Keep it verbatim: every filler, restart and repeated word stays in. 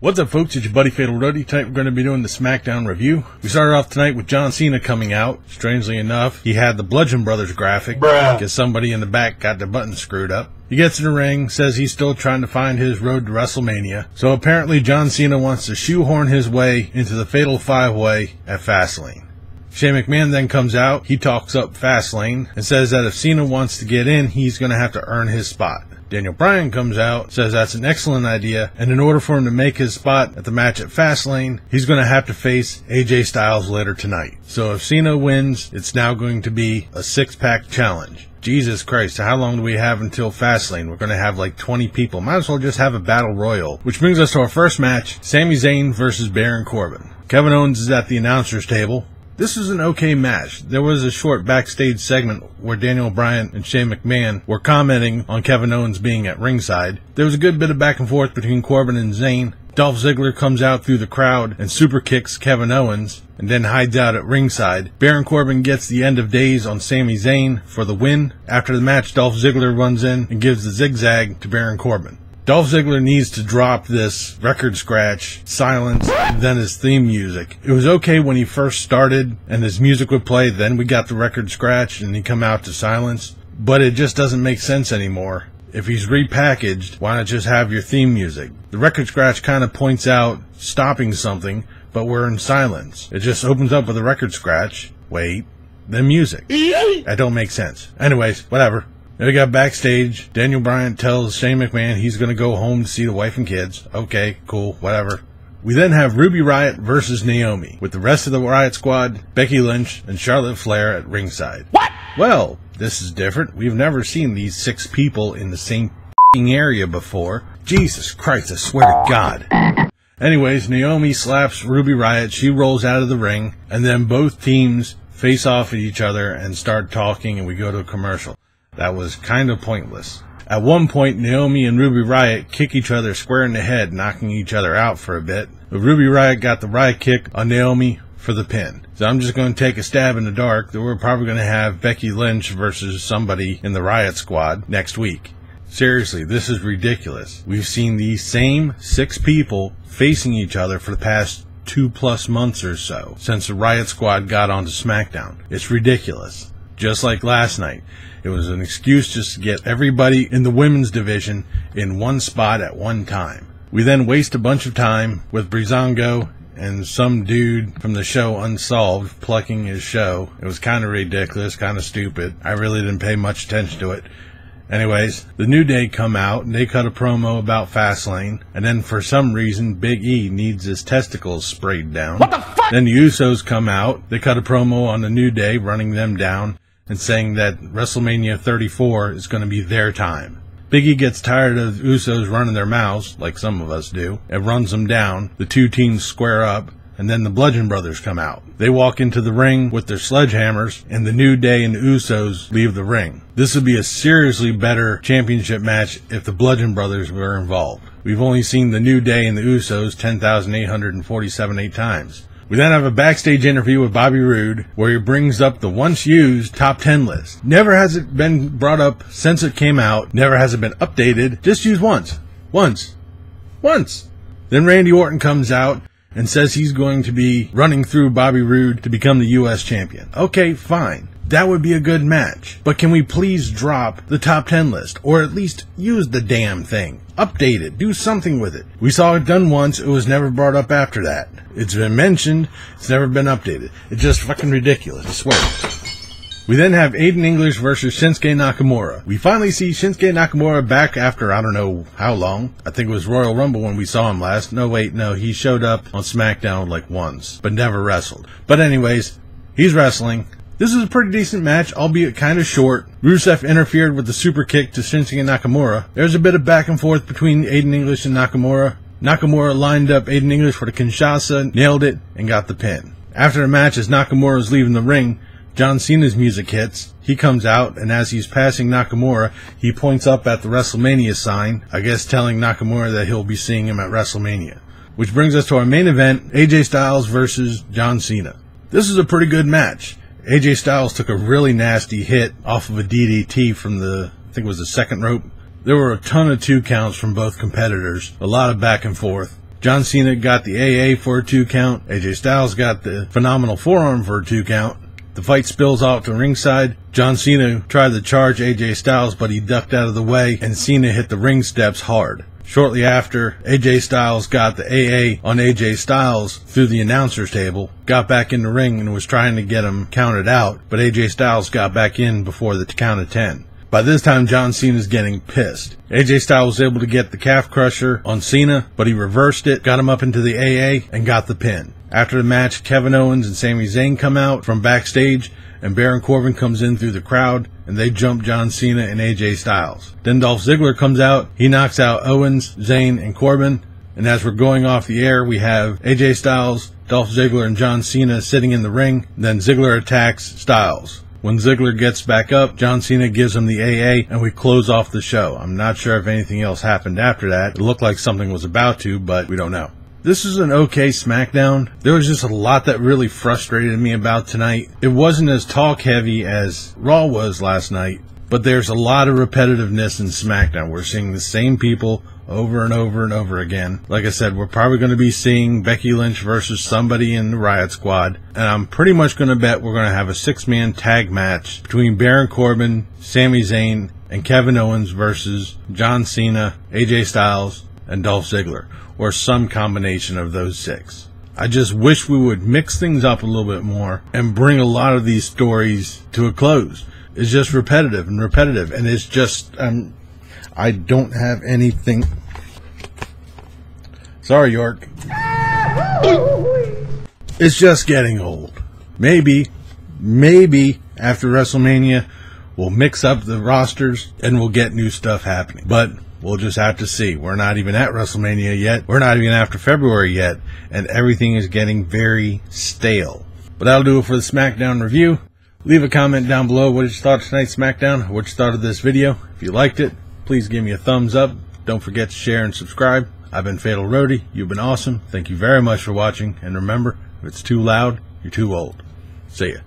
What's up, folks? It's your buddy Fatal Roadie. Tonight we're going to be doing the Smackdown review. We started off tonight with John Cena coming out. Strangely enough, he had the Bludgeon Brothers graphic because somebody in the back got their button screwed up. He gets in the ring, says he's still trying to find his road to WrestleMania. So apparently John Cena wants to shoehorn his way into the Fatal Five-Way at Fastlane. Shane McMahon then comes out. He talks up Fastlane and says that if Cena wants to get in, he's going to have to earn his spot. Daniel Bryan comes out, says that's an excellent idea, and in order for him to make his spot at the match at Fastlane, he's going to have to face A J Styles later tonight. So if Cena wins, it's now going to be a six-pack challenge. Jesus Christ, how long do we have until Fastlane? We're going to have like twenty people. Might as well just have a battle royal. Which brings us to our first match, Sami Zayn versus Baron Corbin. Kevin Owens is at the announcer's table. This was an okay match. There was a short backstage segment where Daniel Bryan and Shane McMahon were commenting on Kevin Owens being at ringside. There was a good bit of back and forth between Corbin and Zayn. Dolph Ziggler comes out through the crowd and super kicks Kevin Owens and then hides out at ringside. Baron Corbin gets the end of days on Sami Zayn for the win. After the match, Dolph Ziggler runs in and gives the zigzag to Baron Corbin. Dolph Ziggler needs to drop this record scratch, silence, and then his theme music. It was okay when he first started and his music would play, then we got the record scratch and he'd come out to silence, but it just doesn't make sense anymore. If he's repackaged, why not just have your theme music? The record scratch kind of points out stopping something, but we're in silence. It just opens up with a record scratch, wait, then music. That don't make sense. Anyways, whatever. Then we got backstage. Daniel Bryan tells Shane McMahon he's going to go home to see the wife and kids. Okay, cool, whatever. We then have Ruby Riott versus Naomi, with the rest of the Riot Squad, Becky Lynch, and Charlotte Flair at ringside. What? Well, this is different. We've never seen these six people in the same f***ing area before. Jesus Christ, I swear to God. Anyways, Naomi slaps Ruby Riott. She rolls out of the ring, and then both teams face off at each other and start talking, and we go to a commercial. That was kind of pointless. At one point, Naomi and Ruby Riott kick each other square in the head, knocking each other out for a bit. But Ruby Riott got the Riot Kick on Naomi for the pin. So I'm just going to take a stab in the dark that we're probably going to have Becky Lynch versus somebody in the Riot Squad next week. Seriously, this is ridiculous. We've seen these same six people facing each other for the past two plus months or so since the Riot Squad got onto SmackDown. It's ridiculous. Just like last night, it was an excuse just to get everybody in the women's division in one spot at one time. We then waste a bunch of time with Breezango and some dude from the show Unsolved plucking his show. It was kind of ridiculous, kind of stupid. I really didn't pay much attention to it. Anyways, the New Day come out and they cut a promo about Fastlane, and then for some reason Big E needs his testicles sprayed down. What the fuck? Then the Usos come out, they cut a promo on the New Day running them down and saying that WrestleMania thirty-four is going to be their time. Big E gets tired of the Usos running their mouths, like some of us do, and runs them down. The two teams square up, and then the Bludgeon Brothers come out. They walk into the ring with their sledgehammers, and the New Day and the Usos leave the ring. This would be a seriously better championship match if the Bludgeon Brothers were involved. We've only seen the New Day and the Usos ten thousand eight hundred forty-seven times. We then have a backstage interview with Bobby Roode where he brings up the once used top ten list. Never has it been brought up since it came out. Never has it been updated. Just used once. Once. Once. Then Randy Orton comes out and says he's going to be running through Bobby Roode to become the U S champion. Okay, fine. That would be a good match. But can we please drop the top ten list? Or at least use the damn thing. Update it. Do something with it. We saw it done once. It was never brought up after that. It's been mentioned. It's never been updated. It's just fucking ridiculous. I swear. We then have Aiden English versus Shinsuke Nakamura. We finally see Shinsuke Nakamura back after I don't know how long. I think it was Royal Rumble when we saw him last. No, wait, no. He showed up on SmackDown like once, but never wrestled. But anyways, he's wrestling. This is a pretty decent match, albeit kind of short. Rusev interfered with the super kick to Shinsuke Nakamura. There's a bit of back and forth between Aiden English and Nakamura. Nakamura lined up Aiden English for the Kinshasa, nailed it, and got the pin. After the match, as Nakamura's leaving the ring, John Cena's music hits. He comes out, and as he's passing Nakamura, he points up at the WrestleMania sign, I guess telling Nakamura that he'll be seeing him at WrestleMania. Which brings us to our main event, A J Styles versus John Cena. This is a pretty good match. A J Styles took a really nasty hit off of a D D T from the, I think it was the second rope. There were a ton of two counts from both competitors, a lot of back and forth. John Cena got the A A for a two count. A J Styles got the phenomenal forearm for a two count. The fight spills off to ringside. John Cena tried to charge A J Styles, but he ducked out of the way, and Cena hit the ring steps hard. Shortly after, A J Styles got the A A on A J Styles through the announcer's table, got back in the ring and was trying to get him counted out, but A J Styles got back in before the count of ten. By this time, John Cena's getting pissed. A J Styles was able to get the calf crusher on Cena, but he reversed it, got him up into the A A, and got the pin. After the match, Kevin Owens and Sami Zayn come out from backstage, and Baron Corbin comes in through the crowd, and they jump John Cena and A J Styles. Then Dolph Ziggler comes out, he knocks out Owens, Zayn, and Corbin, and as we're going off the air, we have A J Styles, Dolph Ziggler, and John Cena sitting in the ring, then Ziggler attacks Styles. When Ziggler gets back up, John Cena gives him the A A, and we close off the show. I'm not sure if anything else happened after that. It looked like something was about to, but we don't know. This is an okay SmackDown. There was just a lot that really frustrated me about tonight. It wasn't as talk heavy as Raw was last night, but there's a lot of repetitiveness in SmackDown. We're seeing the same people over and over and over again. Like I said, we're probably going to be seeing Becky Lynch versus somebody in the Riot Squad, and I'm pretty much going to bet we're going to have a six-man tag match between Baron Corbin, Sami Zayn, and Kevin Owens versus John Cena, A J Styles, and Dolph Ziggler, or some combination of those six. I just wish we would mix things up a little bit more and bring a lot of these stories to a close. It's just repetitive and repetitive, and it's just, um, I don't have anything. Sorry, York. It's just getting old. Maybe, maybe after WrestleMania, we'll mix up the rosters and we'll get new stuff happening. But we'll just have to see. We're not even at WrestleMania yet. We're not even after February yet. And everything is getting very stale. But that'll do it for the SmackDown review. Leave a comment down below. What did you thought of tonight's SmackDown? What you thought of this video? If you liked it, please give me a thumbs up. Don't forget to share and subscribe. I've been Fatal Roadie. You've been awesome. Thank you very much for watching. And remember, if it's too loud, you're too old. See ya.